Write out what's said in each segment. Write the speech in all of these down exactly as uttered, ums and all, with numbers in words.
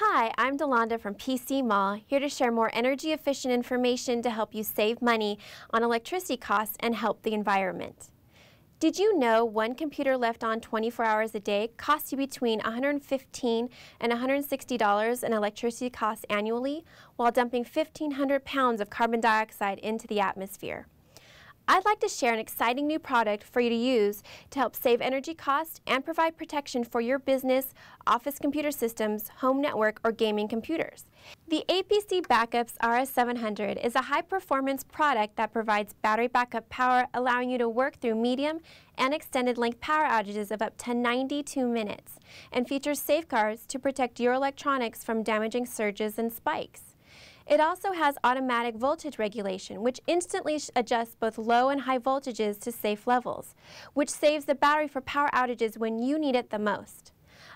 Hi, I'm Delanda from P C Mall, here to share more energy efficient information to help you save money on electricity costs and help the environment. Did you know one computer left on twenty-four hours a day costs you between one hundred fifteen dollars and one hundred sixty dollars in electricity costs annually, while dumping fifteen hundred pounds of carbon dioxide into the atmosphere? I'd like to share an exciting new product for you to use to help save energy costs and provide protection for your business, office computer systems, home network, or gaming computers. The A P C Back-U P S R S seven hundred is a high-performance product that provides battery backup power, allowing you to work through medium and extended length power outages of up to ninety-two minutes, and features safeguards to protect your electronics from damaging surges and spikes. It also has automatic voltage regulation, which instantly adjusts both low and high voltages to safe levels, which saves the battery for power outages when you need it the most.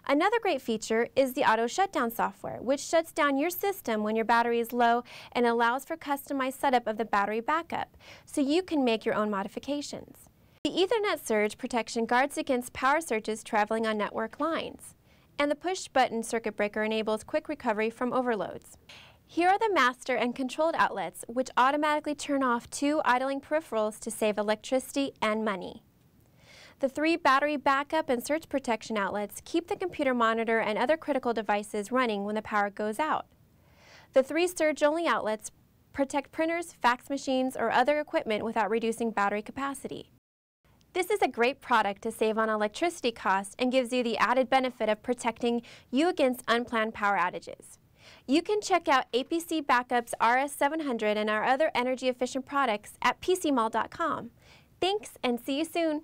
Another great feature is the auto shutdown software, which shuts down your system when your battery is low and allows for customized setup of the battery backup, so you can make your own modifications. The Ethernet surge protection guards against power surges traveling on network lines, and the push-button circuit breaker enables quick recovery from overloads. Here are the master and controlled outlets, which automatically turn off two idling peripherals to save electricity and money. The three battery backup and surge protection outlets keep the computer monitor and other critical devices running when the power goes out. The three surge-only outlets protect printers, fax machines, or other equipment without reducing battery capacity. This is a great product to save on electricity costs and gives you the added benefit of protecting you against unplanned power outages. You can check out A P C Back-U P S R S seven hundred and our other energy efficient products at P C Mall dot com. Thanks, and see you soon!